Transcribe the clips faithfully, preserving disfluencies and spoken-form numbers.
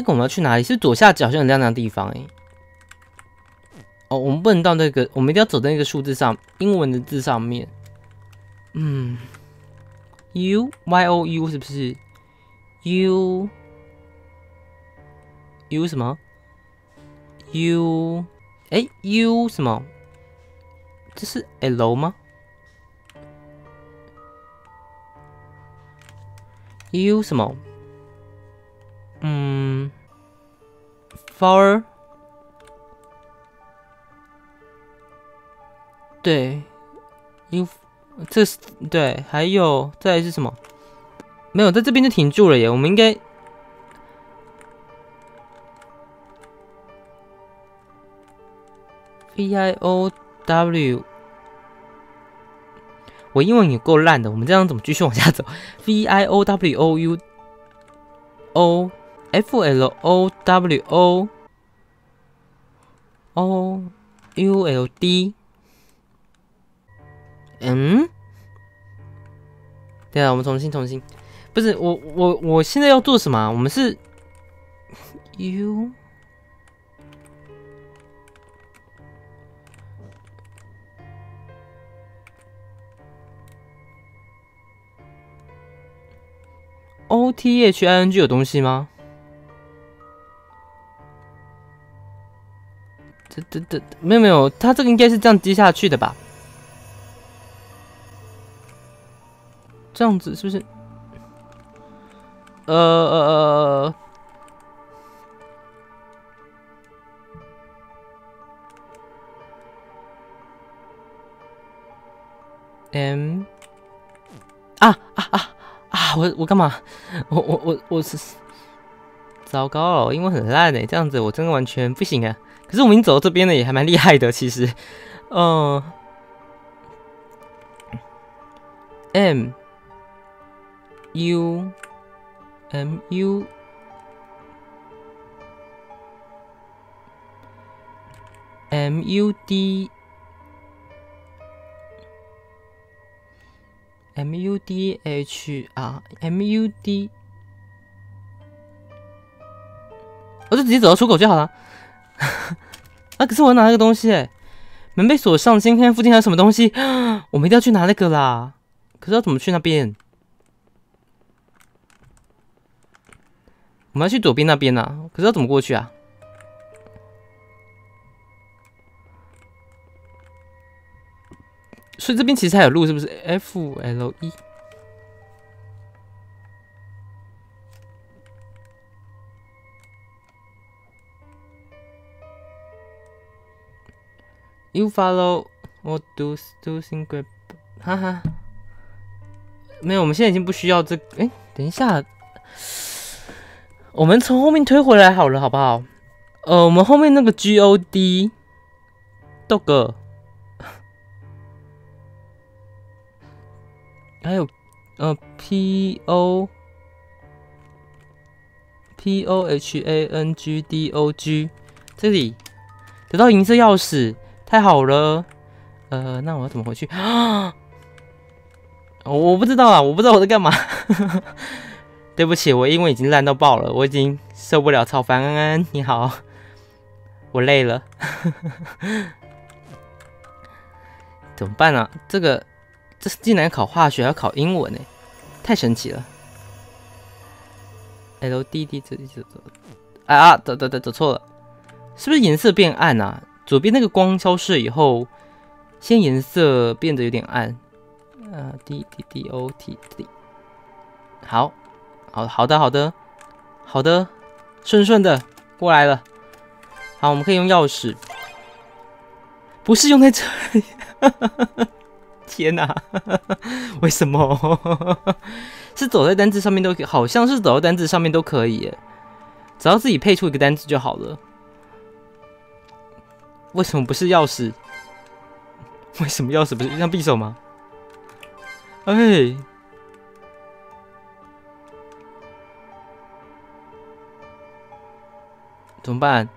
这个我们要去哪里？是左下角好像有亮亮的地方哎、欸。哦，我们不能到那个，我们一定要走在那个数字上，英文的字上面。嗯 ，U Y O U 是不是 ？U U 什么 ？U 哎、欸、U 什么？这是 L 吗 ？U 什么？ 嗯 ，for 对 ，you 这是对，还有再来是什么？没有，在这边就停住了耶。我们应该V I O W， 我英文也够烂的，我们这样怎么继续往下走 ？V I O W O U O。 F L O W O O U L D， 嗯，对啊，我们重新重新，不是我我我现在要做什么、啊？我们是 U O T H I N G 有东西吗？ 这这这没有没有，它这个应该是这样接下去的吧？这样子是不是？呃呃呃呃 ，M 啊啊啊啊！我我干嘛？我我我我是糟糕了，英文很烂哎，这样子我真的完全不行啊！ 可是我们已经走到这边了，也还蛮厉害的，其实。嗯、呃、，M U M U M U D M U D H R M U D， 我就直接走到出口就好了。 啊！可是我拿那个东西哎、欸，门被锁上，先看看附近还有什么东西。我们一定要去拿那个啦！可是要怎么去那边？我们要去左边那边呐、啊，可是要怎么过去啊？所以这边其实还有路，是不是 ？F L E。 You follow or do do single， 哈哈，没有，我们现在已经不需要这个。哎，等一下，我们从后面推回来好了，好不好？呃，我们后面那个 G O D， 豆哥，还有呃 P O P O H A N G D O G， 这里得到银色钥匙。 太好了，呃，那我要怎么回去啊？我不知道啊，我不知道我在干嘛。对不起，我英文已经烂到爆了，我已经受不了。超凡安安，你好，我累了。怎么办啊？这个，这竟然考化学要考英文呢、欸，太神奇了。L D D 走走走，啊啊，走走走走错了，是不是颜色变暗啊？ 左边那个光消失以后，先颜色变得有点暗。啊 ，D D D O T D， 好，好好的好的好的，顺顺的过来了。好，我们可以用钥匙，不是用在这里。天哪、啊，为什么？是走在单字上面都可以，好像是走到单字上面都可以耶，只要自己配出一个单字就好了。 为什么不是钥匙？为什么钥匙不是像匕首吗？哎、欸，怎么办？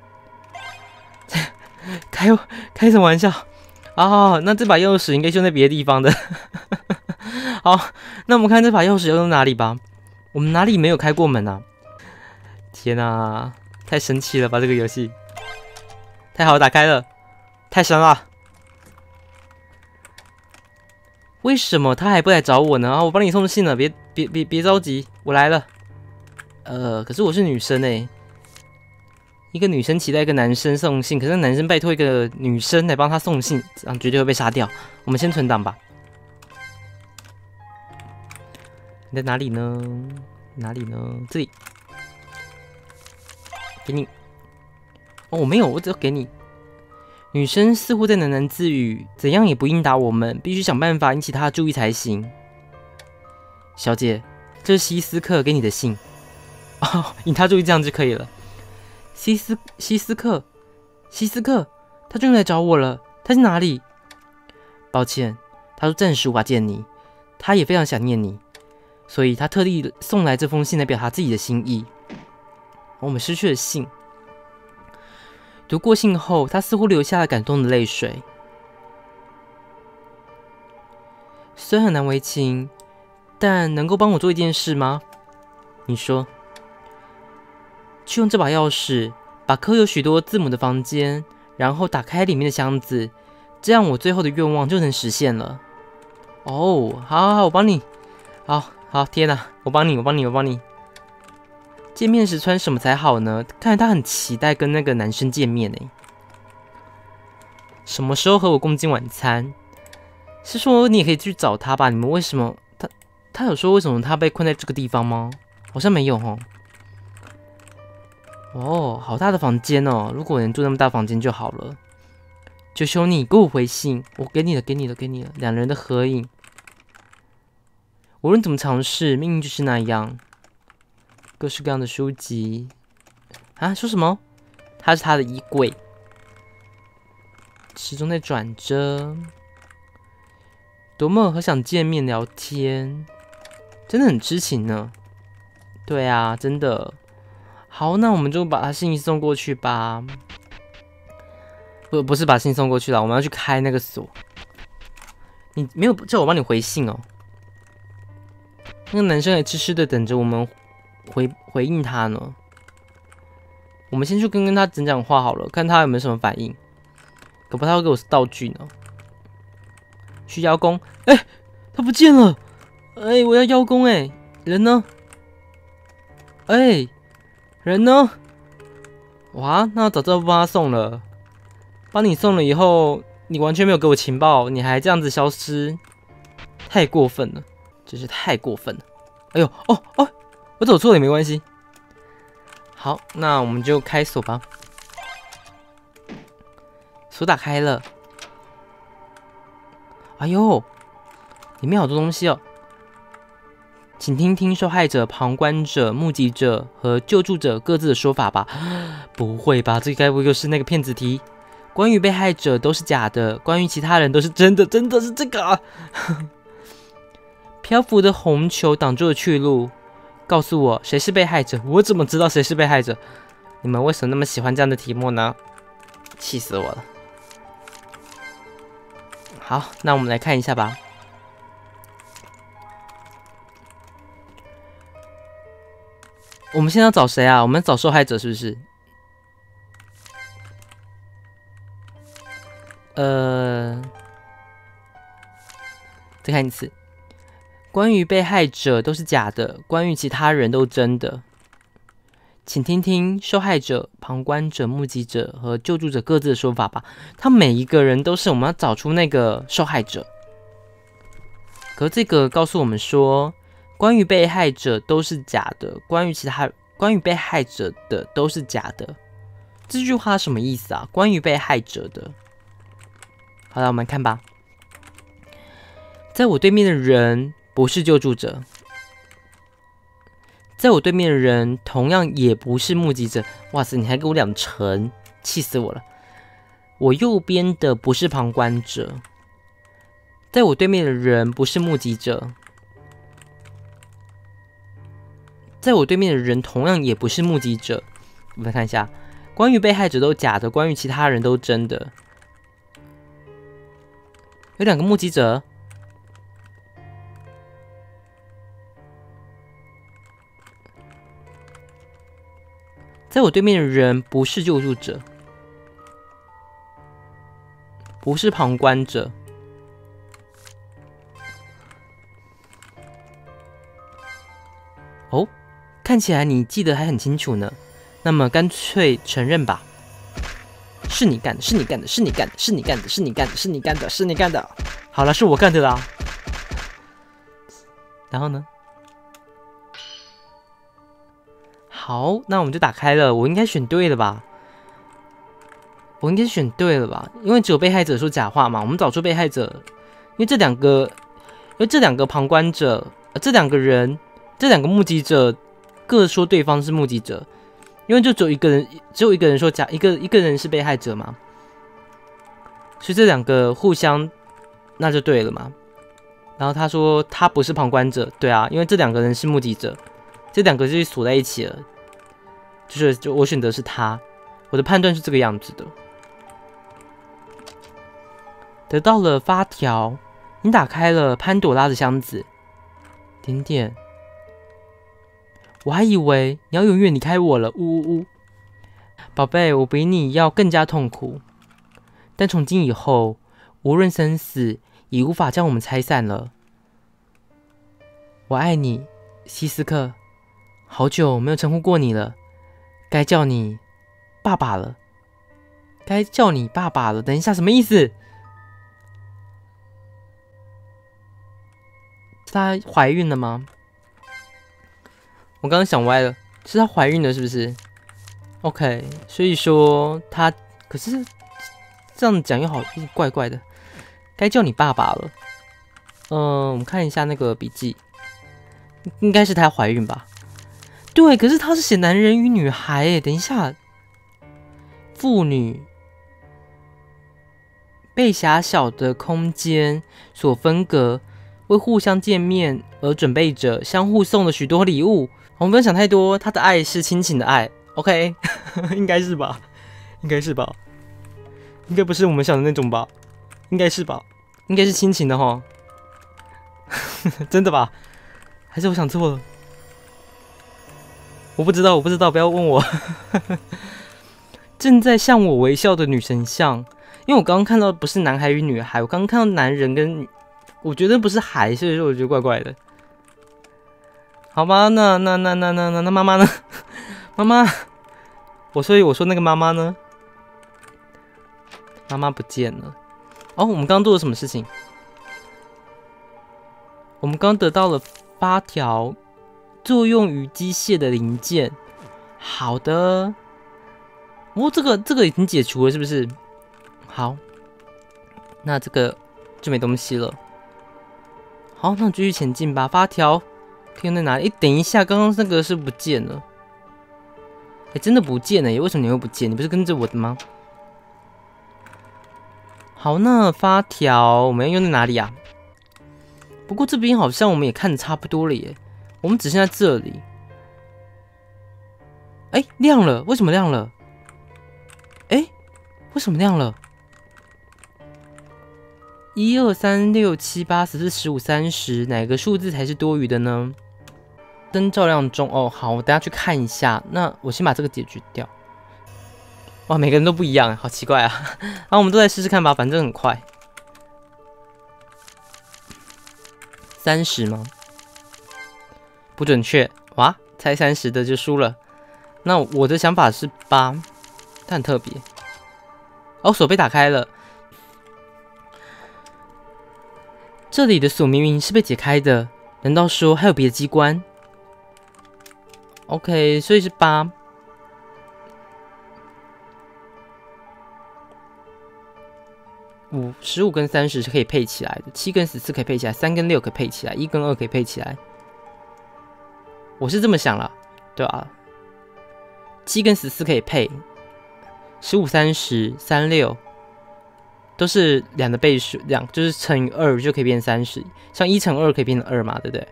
开开什么玩笑？哦，那这把钥匙应该用在别的地方的。好，那我们看这把钥匙要用哪里吧。我们哪里没有开过门啊？天啊，太神奇了吧！这个游戏太好打开了，太神了！为什么他还不来找我呢？啊，我帮你送信了，别别别别着急，我来了。呃，可是我是女生哎，一个女生期待一个男生送信，可是男生拜托一个女生来帮他送信，这样绝对会被杀掉。我们先存档吧。你在哪里呢？哪里呢？这里。 给你，哦，我没有，我只要给你。女生似乎在喃喃自语，怎样也不应答我们，必须想办法引起她的注意才行。小姐，这是希斯克给你的信，哦，引她注意这样就可以了。希斯希斯克，希斯克，他终于来找我了，他在哪里？抱歉，他说暂时无法见你，他也非常想念你，所以他特地送来这封信来表达自己的心意。 我们失去了信。读过信后，他似乎流下了感动的泪水。虽然很难为情，但能够帮我做一件事吗？你说，去用这把钥匙把刻有许多字母的房间，然后打开里面的箱子，这样我最后的愿望就能实现了。哦，好，好，好，我帮你。好好，天哪，我帮你，我帮你，我帮你。 见面时穿什么才好呢？看来他很期待跟那个男生见面呢。什么时候和我共进晚餐？是说你也可以去找他吧？你们为什么？他他有说为什么他被困在这个地方吗？好像没有哦。哦，好大的房间哦！如果能住那么大房间就好了。求求你给我回信，我给你了，给你了，给你了。两人的合影，无论怎么尝试，命运就是那样。 各式各样的书籍啊！说什么？它是他的衣柜，始终在转着。多么和想见面聊天，真的很痴情呢。对啊，真的。好，那我们就把他信送过去吧。不，不是把信送过去了，我们要去开那个锁。你没有叫我帮你回信哦。那个男生还痴痴的等着我们。 回回应他呢？我们先去跟跟他讲讲话好了，看他有没有什么反应。搞不好他会给我道具呢。去邀功，哎、欸，他不见了！哎、欸，我要邀功哎、欸，人呢？哎、欸，人呢？哇，那我早知道不帮他送了。帮你送了以后，你完全没有给我情报，你还这样子消失，太过分了，真是太过分了！哎呦，哦哦。 我走错了也没关系。好，那我们就开锁吧。锁打开了。哎呦，里面好多东西哦。请听听受害者、旁观者、目击者和救助者各自的说法吧。不会吧？这该不会又是那个骗子题？关于被害者都是假的，关于其他人都是真的，真的是这个啊！漂浮的红球挡住了去路。 告诉我谁是被害者？我怎么知道谁是被害者？你们为什么那么喜欢这样的题目呢？气死我了！好，那我们来看一下吧。我们现在要找谁啊？我们找受害者是不是？呃，再看一次。 关于被害者都是假的，关于其他人都是真的。请听听受害者、旁观者、目击者和救助者各自的说法吧。他每一个人都是我们要找出那个受害者。可这个告诉我们说，关于被害者都是假的，关于其他关于被害者的都是假的。这句话什么意思啊？关于被害者的。好了，我们看吧。在我对面的人。 不是救助者，在我对面的人同样也不是目击者。哇塞，你还给我两成，气死我了！我右边的不是旁观者，在我对面的人不是目击者，在我对面的人同样也不是目击者。我们看一下，关于被害者都假的，关于其他人都真的。有两个目击者。在我对面的人不是救助者，不是旁观者。哦，看起来你记得还很清楚呢。那么干脆承认吧，是你干的，是你干的，是你干的，是你干的，是你干的，是你干的，是你干的。好了，是我干的啦。然后呢？ 好，那我们就打开了。我应该选对了吧？我应该选对了吧？因为只有被害者说假话嘛。我们找出被害者，因为这两个，因为这两个旁观者，呃、这两个人，这两个目击者各说对方是目击者，因为就只有一个人，只有一个人说假，一个一个人是被害者嘛。所以这两个互相，那就对了嘛。然后他说他不是旁观者，对啊，因为这两个人是目击者，这两个就锁在一起了。 就是，就我选择是他，我的判断是这个样子的。得到了发条，你打开了潘朵拉的箱子。点点，我还以为你要永远离开我了，呜呜呜！宝贝，我比你要更加痛苦，但从今以后，无论生死，也无法将我们拆散了。我爱你，希斯克，好久没有称呼过你了。 该叫你爸爸了，该叫你爸爸了。等一下，什么意思？是她怀孕了吗？我刚刚想歪了，是她怀孕了，是不是 ？OK， 所以说她可是这样讲又好怪怪的。该叫你爸爸了。嗯、呃，我们看一下那个笔记，应该是她怀孕吧。 对，可是他是写男人与女孩诶，等一下，妇女被狭小的空间所分隔，为互相见面而准备着，相互送了许多礼物。我们不要想太多，他的爱是亲情的爱 ，OK， 应该是吧？应该是吧？应该不是我们想的那种吧？应该是吧？应该是亲情的齁，真的吧？还是我想错了？ 我不知道，我不知道，不要问我。正在向我微笑的女神像，因为我刚刚看到不是男孩与女孩，我刚刚看到男人跟女，我觉得不是孩，所以说我觉得怪怪的。好吧，那那那那那那那妈妈呢？妈妈，我所以我说那个妈妈呢？妈妈不见了。哦，我们刚刚做了什么事情？我们刚得到了发条。 作用于机械的零件。好的，不过这个这个已经解除了，是不是？好，那这个就没东西了。好，那继续前进吧。发条可以用在哪里？哎，等一下，刚刚那个是不见了。哎，真的不见了耶！为什么你会不见？你不是跟着我的吗？好，那发条我们要用在哪里啊？不过这边好像我们也看的差不多了耶。 我们只剩下这里。哎，亮了，为什么亮了？哎，为什么亮了？一二三六七八十四十五三十，哪个数字才是多余的呢？灯照亮中。哦，好，我等下去看一下。那我先把这个解决掉。哇，每个人都不一样，好奇怪啊！啊，我们都来试试看吧，反正很快。三十吗？ 不准确哇！猜三十的就输了。那我的想法是八，但很特别。哦，锁被打开了。这里的锁明明是被解开的，难道说还有别的机关 ？OK， 所以是八。五、十五跟三十是可以配起来的， 七跟十四可以配起来， 三跟六可以配起来， 一跟二可以配起来。 我是这么想了，对啊， 七跟十四可以配 ，十五、三十、三十六都是两的倍数，两就是乘以二就可以变三十，像一乘二可以变成二嘛，对不对？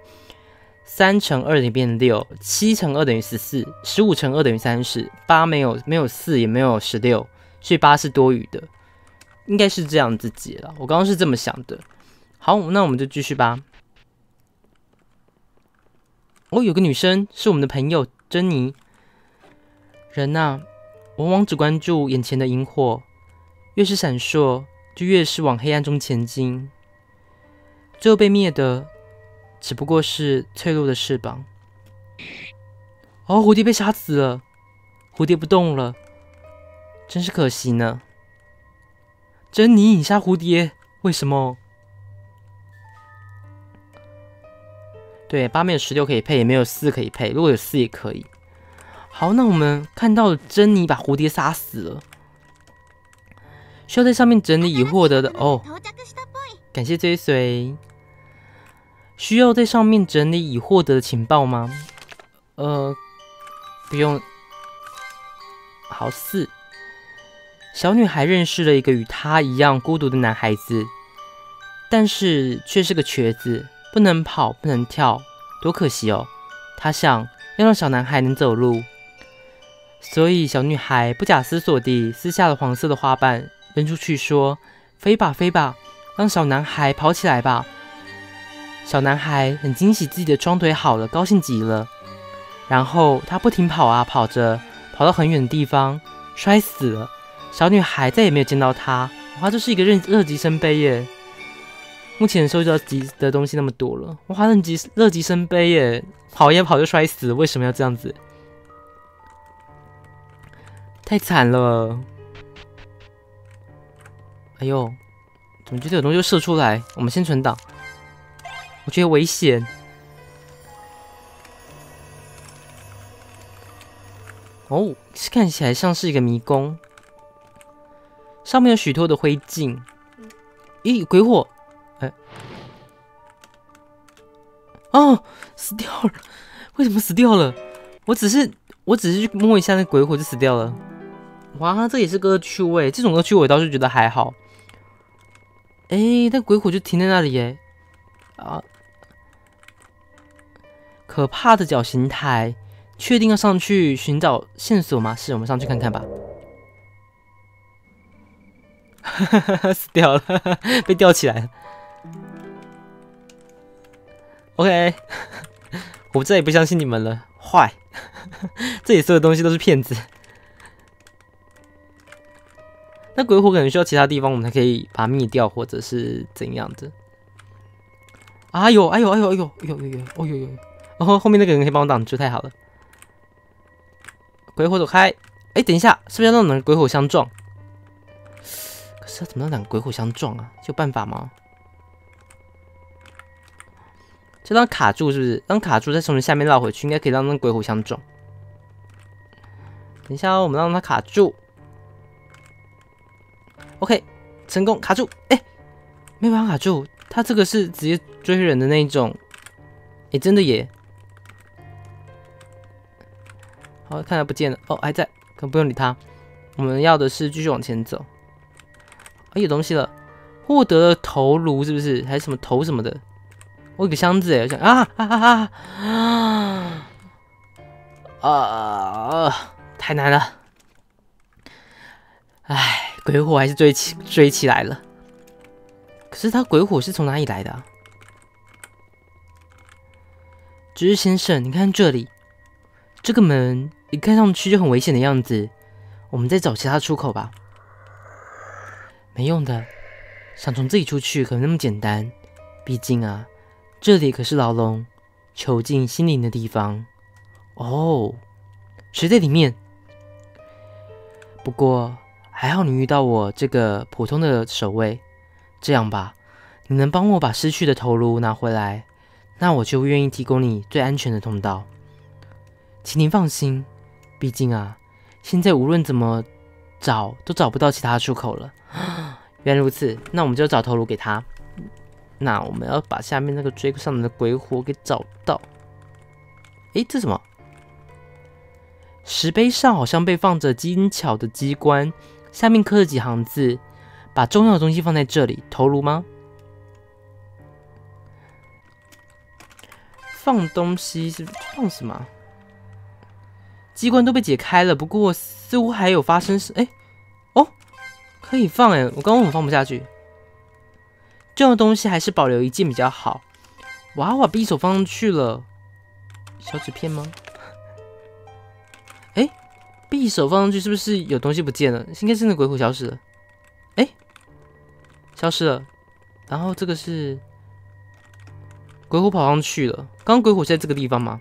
三乘二等于变六 ，七乘二等于 十四 ，十五乘二等于 三十 ，八没有没有四也没有十六，所以八是多余的，应该是这样子解了。我刚刚是这么想的。好，那我们就继续吧。 哦，有个女生是我们的朋友珍妮。人啊，往往只关注眼前的萤火，越是闪烁，就越是往黑暗中前进。最后被灭的，只不过是脆弱的翅膀。哦，蝴蝶被杀死了，蝴蝶不动了，真是可惜呢。珍妮，你杀蝴蝶，为什么？对，八没有十六可以配，也没有四可以配，如果有四也可以。 好，那我们看到珍妮把蝴蝶杀死了，需要在上面整理已获得的哦。感谢追随。需要在上面整理已获得的情报吗？呃，不用。好，四。小女孩认识了一个与她一样孤独的男孩子，但是却是个瘸子，不能跑，不能跳，多可惜哦。她想要让小男孩能走路。 所以，小女孩不假思索地撕下了黄色的花瓣，扔出去说：“飞吧，飞吧，让小男孩跑起来吧！”小男孩很惊喜自己的双腿好了，高兴极了。然后他不停跑啊，跑着，跑到很远的地方，摔死了。小女孩再也没有见到他。哇，这是一个乐极生悲耶！目前收集到的东西那么多了，哇，乐极乐极生悲耶！跑呀跑就摔死了，为什么要这样子？ 太惨了！哎呦，怎么觉得有东西又射出来？我们先存档，我觉得危险。哦，看起来像是一个迷宫，上面有许多的灰烬。咦，鬼火！哎，哦，死掉了！为什么死掉了？我只是我只是去摸一下那鬼火就死掉了。 哇，这也是个恶趣味，这种恶趣味我倒是觉得还好。哎，那鬼火就停在那里耶！啊，可怕的绞刑台，确定要上去寻找线索吗？是，我们上去看看吧。哈哈哈，死掉了，被吊起来了。OK， 我再也不相信你们了，坏！这里所有东西都是骗子。 那鬼火可能需要其他地方，我们才可以把它灭掉，或者是怎样的？哎呦哎呦哎呦哎呦哎呦哎呦哎呦！然后后面那个人可以帮我挡住，太好了。鬼火走开！哎，等一下，是不是要让两个鬼火相撞？可是要怎么让两个鬼火相撞啊？有办法吗？就让卡住，是不是？让卡住，再从下面绕回去，应该可以让那鬼火相撞。等一下，我们让它卡住。 OK， 成功卡住！哎、欸，没办法卡住，他这个是直接追人的那一种。哎、欸，真的耶！好，看来不见了哦，还在，可不用理他。我们要的是继续往前走。哎、欸，有东西了，获得了头颅是不是？还是什么头什么的？我有个箱子哎，我想啊啊啊啊啊啊！太难了，哎。 鬼火还是追起追起来了，可是他鬼火是从哪里来的啊？只是先生，你看这里，这个门一看上去就很危险的样子，我们再找其他出口吧。没用的，想从这里出去可没那么简单，毕竟啊，这里可是牢笼，囚禁心灵的地方。哦，谁在里面？不过。 还好你遇到我这个普通的守卫，这样吧，你能帮我把失去的头颅拿回来，那我就愿意提供你最安全的通道。请您放心，毕竟啊，现在无论怎么找都找不到其他出口了。原来如此，那我们就找头颅给他。那我们要把下面那个追上来的鬼火给找到。诶，这什么？石碑上好像被放着精巧的机关。 下面刻了几行字，把重要的东西放在这里。头颅吗？放东西是放什么？机关都被解开了，不过似乎还有发生事。哎、欸，哦，可以放哎、欸，我刚刚我们放不下去。重要的东西还是保留一件比较好。哇，我把匕首放上去了。小纸片吗？哎、欸，匕首放上去是不是有东西不见了？应该是那鬼火消失了。哎、欸，消失了。然后这个是鬼火跑上去了。刚鬼火在这个地方吗？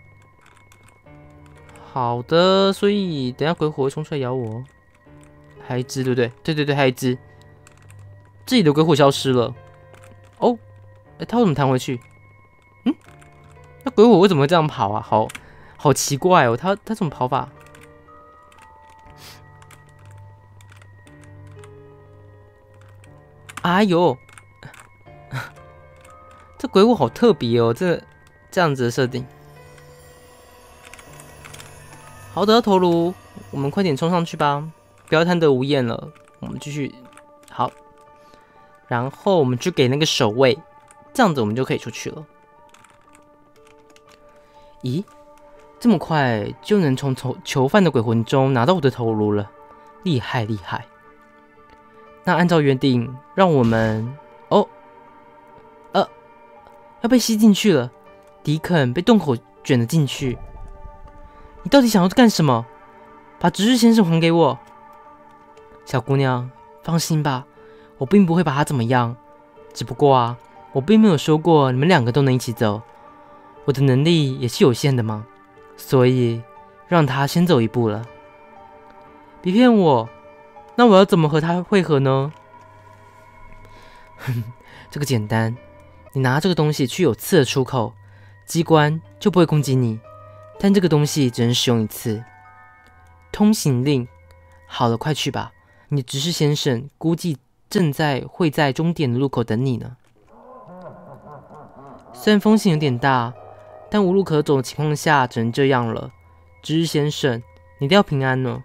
好的，所以等一下鬼火会冲出来咬我。还有一只，对不对？对对对，还有一只。这里的鬼火消失了。哦，哎、欸，它为什么弹回去？嗯，那鬼火为什么会这样跑啊？好好奇怪哦，它它怎么跑法？ 哎呦，这鬼火好特别哦！这这样子的设定。好的，头颅，我们快点冲上去吧，不要贪得无厌了。我们继续，好，然后我们去给那个守卫，这样子我们就可以出去了。咦，这么快就能从囚囚犯的鬼魂中拿到我的头颅了，厉害厉害！ 那按照约定，让我们哦，呃，要被吸进去了。迪肯被洞口卷了进去。你到底想要干什么？把执事先生还给我。小姑娘，放心吧，我并不会把他怎么样。只不过啊，我并没有说过你们两个都能一起走。我的能力也是有限的嘛，所以让他先走一步了。别骗我。 那我要怎么和他会合呢？哼，这个简单，你拿这个东西去有刺的出口，机关就不会攻击你。但这个东西只能使用一次。通行令，好了，快去吧，你执事先生估计正在会在终点的路口等你呢。虽然风险有点大，但无路可走的情况下只能这样了。执事先生，你一定要平安哦。